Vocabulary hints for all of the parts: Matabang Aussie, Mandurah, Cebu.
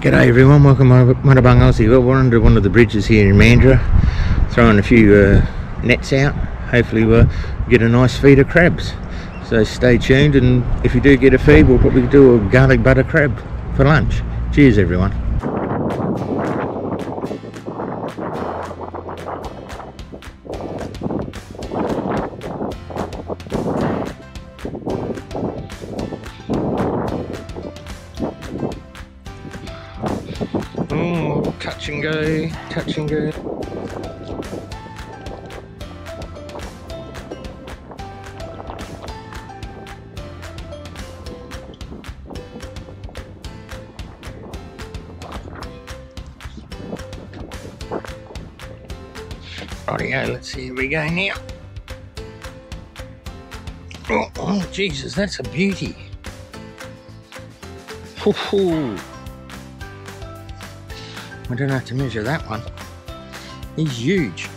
G'day everyone, welcome to Matabang Aussie. Well, we're under one of the bridges here in Mandurah, throwing a few nets out. Hopefully we'll get a nice feed of crabs. So stay tuned, and if you do get a feed, we'll probably do a garlic butter crab for lunch. Cheers everyone. Oh, touch and go, touch and go. Rightio, let's see, here we go now. Oh Jesus, that's a beauty. Hoo-hoo. I don't have to measure that one. He's huge.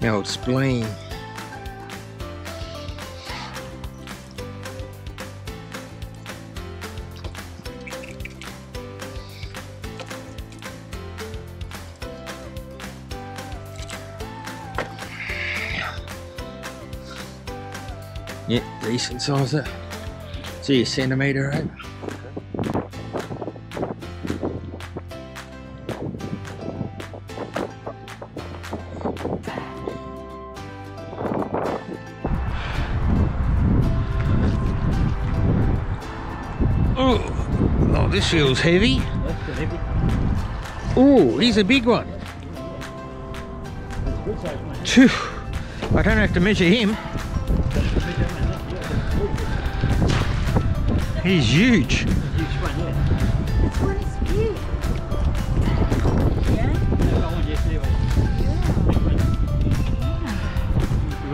The old spleen. Yeah, decent size there. See, a centimetre over. Oh, this feels heavy. That's heavy. Oh, he's a big one. That's good size, mate. Phew. I don't have to measure him. He's huge. Huge one, yeah. This one is huge.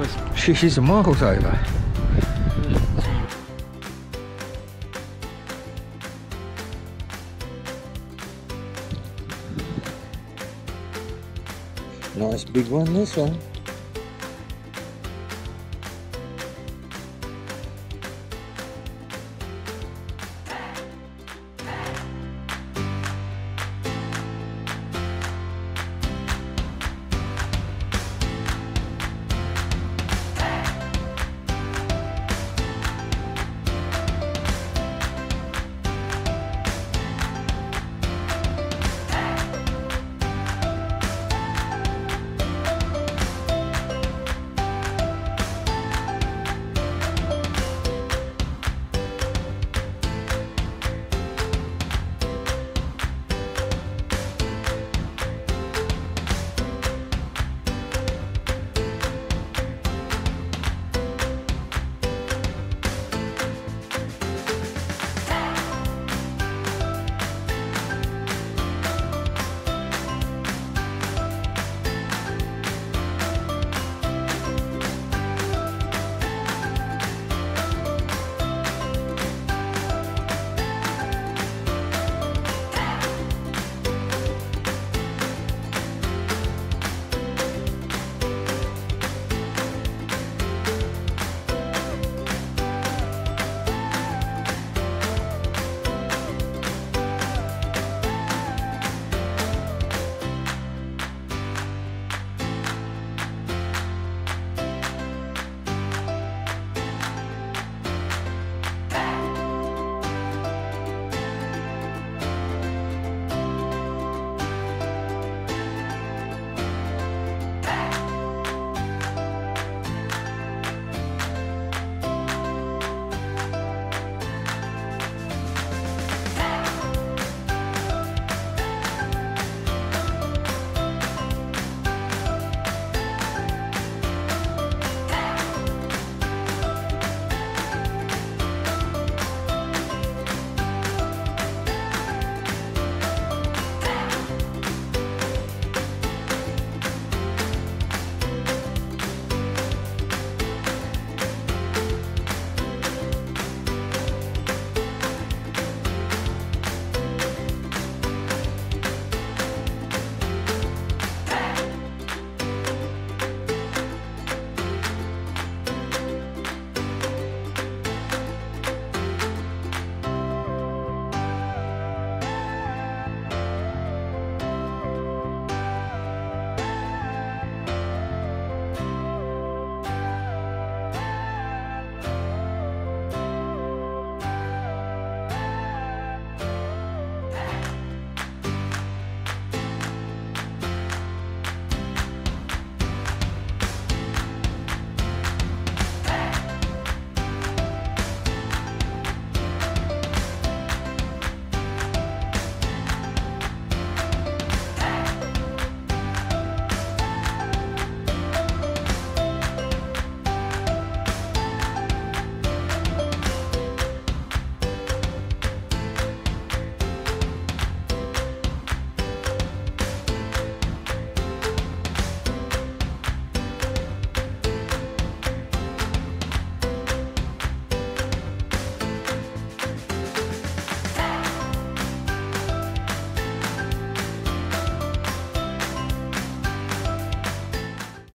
Yeah? Yeah. She's a miles over. Nice big one, this one.